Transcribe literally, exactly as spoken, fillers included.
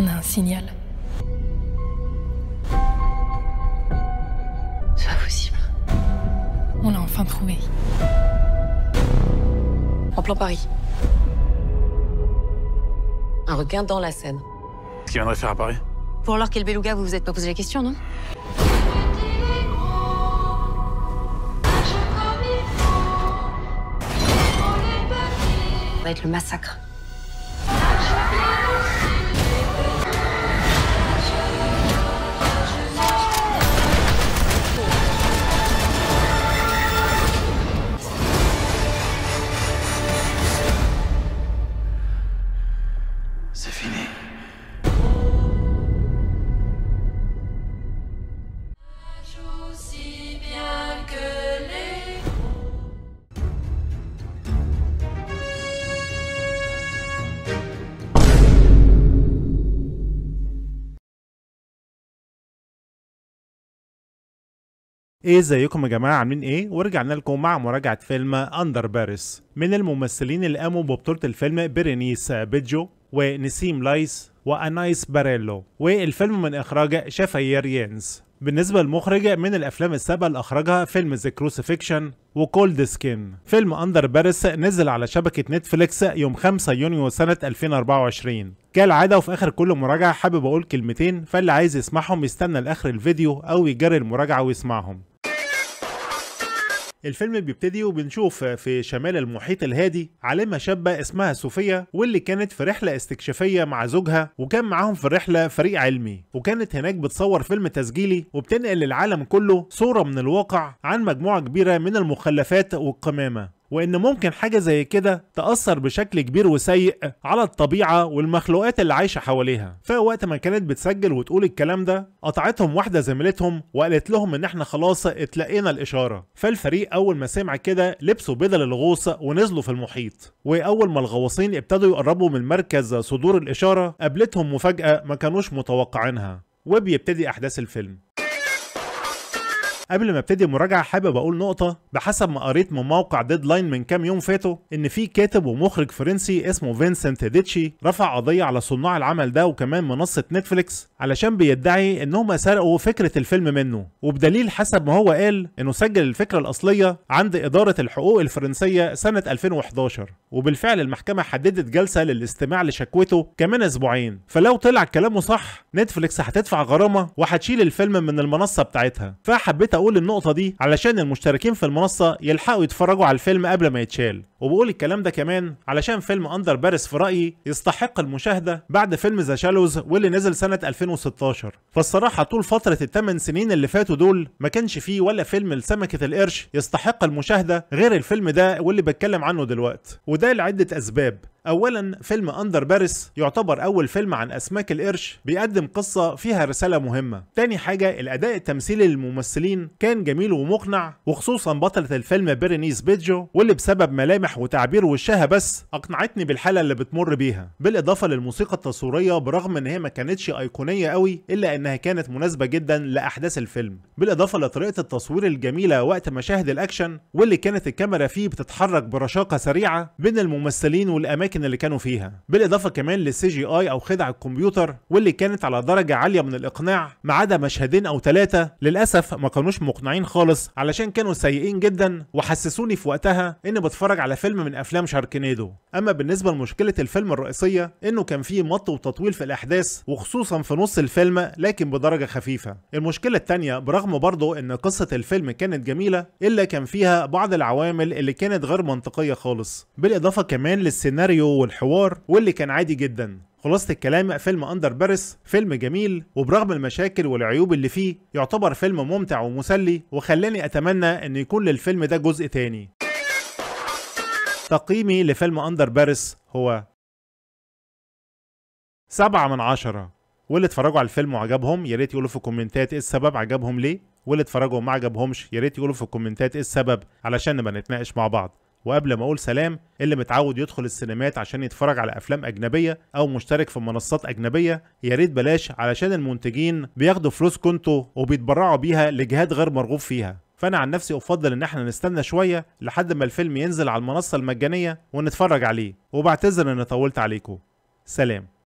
On a un signal. C'est pas possible. On l'a enfin trouvé. En plan Paris. Un requin dans la Seine. Ce qu'il viendrait faire à Paris. Pour l'or qu'est le beluga, vous vous êtes pas posé la question, non? Ça va être le massacre. C'est fini. ايه ازيكم يا جماعه عاملين ايه؟ ورجعنا لكم مع مراجعه فيلم اندر باريس من الممثلين اللي قاموا ببطوله الفيلم بيرينيس بيجو ونسيم لايس وانايس باريلو، والفيلم من اخراج شافير ينز. بالنسبه للمخرج، من الافلام السابقه اللي اخرجها فيلم ذا كروسيفيكشن وكولد سكين. فيلم اندر باريس نزل على شبكه نتفليكس يوم خمسة يونيو سنه ألفين وأربعة وعشرين. كالعاده وفي اخر كل مراجعه حابب اقول كلمتين، فاللي عايز يسمعهم يستنى لاخر الفيديو او يجري المراجعه ويسمعهم. الفيلم بيبتدي وبنشوف في شمال المحيط الهادي عالمة شابة اسمها صوفيا، واللي كانت في رحلة استكشافية مع زوجها، وكان معاهم في الرحلة فريق علمي، وكانت هناك بتصور فيلم تسجيلي وبتنقل للعالم كله صورة من الواقع عن مجموعة كبيرة من المخلفات والقمامة، وإن ممكن حاجة زي كده تأثر بشكل كبير وسيء على الطبيعة والمخلوقات اللي عايشة حواليها. فوقت ما كانت بتسجل وتقول الكلام ده، قطعتهم واحدة زميلتهم وقالت لهم إن إحنا خلاص اتلقينا الإشارة. فالفريق أول ما سمع كده لبسوا بدل الغوص ونزلوا في المحيط، وأول ما الغواصين ابتدوا يقربوا من مركز صدور الإشارة قابلتهم مفاجأة ما كانوش متوقعينها، وبيبتدي أحداث الفيلم. قبل ما ابتدي المراجعه حابب اقول نقطه، بحسب ما قريت من موقع ديدلاين من كام يوم فاتوا، ان في كاتب ومخرج فرنسي اسمه فينسنت ديتشي رفع قضيه على صناع العمل ده وكمان منصه نتفليكس، علشان بيدعي انهم سرقوا فكره الفيلم منه، وبدليل حسب ما هو قال انه سجل الفكره الاصليه عند اداره الحقوق الفرنسيه سنه ألفين وأحد عشر، وبالفعل المحكمه حددت جلسه للاستماع لشكوته كمان اسبوعين، فلو طلع كلامه صح نتفليكس هتدفع غرامه وهتشيل الفيلم من المنصه بتاعتها. فحبيت اقول النقطه دي علشان المشتركين في المنصه يلحقوا يتفرجوا على الفيلم قبل ما يتشال، وبقول الكلام ده كمان علشان فيلم اندر باريس في رايي يستحق المشاهده بعد فيلم ذا شالوز واللي نزل سنه ألفين وستة عشر. فالصراحه طول فتره الثمان سنين اللي فاتوا دول ما كانش فيه ولا فيلم لسمكه القرش يستحق المشاهده غير الفيلم ده واللي بتكلم عنه دلوقتي، وده لعده اسباب. اولا، فيلم اندر باريس يعتبر اول فيلم عن اسماك القرش بيقدم قصه فيها رساله مهمه. تاني حاجه، الاداء التمثيلي للممثلين كان جميل ومقنع، وخصوصا بطله الفيلم بيرينيس بيجو واللي بسبب ملامح وتعبير وشها بس اقنعتني بالحاله اللي بتمر بيها، بالاضافه للموسيقى التصويريه برغم ان هي ما كانتش ايقونيه قوي الا انها كانت مناسبه جدا لاحداث الفيلم، بالاضافه لطريقه التصوير الجميله وقت مشاهد الاكشن واللي كانت الكاميرا فيه بتتحرك برشاقه سريعه بين الممثلين والاماكن اللي كانوا فيها، بالاضافه كمان للسي جي اي او خدع الكمبيوتر واللي كانت على درجه عاليه من الاقناع، ما عدا مشهدين او ثلاثه للاسف ما كانوش مقنعين خالص علشان كانوا سيئين جدا وحسسوني في وقتها اني بتفرج على فيلم من افلام شاركنيدو. اما بالنسبه لمشكله الفيلم الرئيسيه، انه كان فيه مط وتطويل في الاحداث وخصوصا في نص الفيلم لكن بدرجه خفيفه. المشكله الثانيه، برغم برضه ان قصه الفيلم كانت جميله الا كان فيها بعض العوامل اللي كانت غير منطقيه خالص، بالاضافه كمان للسيناريو والحوار واللي كان عادي جدا. خلاصة الكلام، فيلم اندر باريس فيلم جميل وبرغم المشاكل والعيوب اللي فيه يعتبر فيلم ممتع ومسلي، وخلاني اتمنى ان يكون للفيلم ده جزء تاني. تقييمي لفيلم اندر باريس هو سبعة من عشرة، واللي اتفرجوا على الفيلم وعجبهم يا ريت يقولوا في الكومنتات ايه السبب عجبهم ليه، واللي اتفرجوا وما عجبهمش يا ريت يقولوا في الكومنتات ايه السبب علشان نبقى نتناقش مع بعض. وقبل ما اقول سلام، اللي متعود يدخل السينمات عشان يتفرج على افلام اجنبيه او مشترك في منصات اجنبيه يا ريت بلاش، علشان المنتجين بياخدوا فلوس كنتو وبيتبرعوا بيها لجهات غير مرغوب فيها، فانا عن نفسي افضل ان احنا نستنى شويه لحد ما الفيلم ينزل على المنصه المجانيه ونتفرج عليه، وبعتذر ان طولت عليكم. سلام.